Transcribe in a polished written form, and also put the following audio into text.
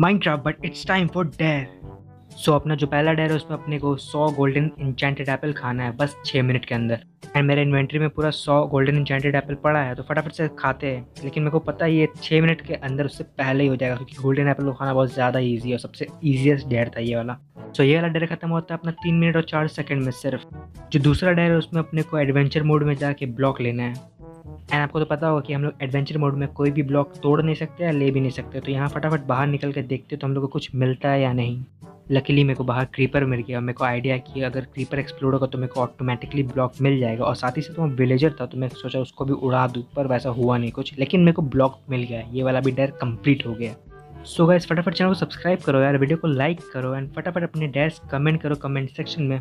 Minecraft, but it's time for dare. So अपना जो पहला डेयर है उसमें अपने को 100 गोल्डन इंचेंटेड एप्पल खाना है बस 6 मिनट के अंदर। एंड मेरे इन्वेंट्री में पूरा 100 गोल्डन इंचेंटेड एप्पल पड़ा है, तो फटाफट से खाते हैं। लेकिन मेरे को पता है ये 6 मिनट के अंदर उससे पहले ही हो जाएगा, क्योंकि गोल्डन एप्पल को खाना बहुत ज़्यादा ईजी है और सबसे ईजीएस्ट डेयर था ये वाला। सो ये वाला डेयर खत्म होता है अपना 3 मिनट और 4 सेकेंड में सिर्फ। जो दूसरा डेयर है उसमें अपने को एडवेंचर मोड में जाके ब्लॉक लेना है। एंड आपको तो पता होगा कि हम लोग एडवेंचर मोड में कोई भी ब्लॉक तोड़ नहीं सकते या ले भी नहीं सकते, तो यहाँ फटाफट बाहर निकल के देखते तो हम लोग को कुछ मिलता है या नहीं। लकीली मेरे को बाहर क्रीपर मिल गया और मेरे को आइडिया कि अगर क्रीपर एक्सप्लोड होगा तो मेरे को ऑटोमेटिकली ब्लॉक मिल जाएगा। और साथ ही साथ वो विलेजर था तो मैं सोचा उसको भी उड़ा दूँ, पर वैसा हुआ नहीं कुछ, लेकिन मेरे को ब्लॉक मिल गया। ये वाला भी डेयर कंप्लीट हो गया। सो गाइस फटाफट चैनल को सब्सक्राइब करो यार, वीडियो को लाइक करो एंड फटाफट अपने डेयर्स कमेंट करो कमेंट सेक्शन में।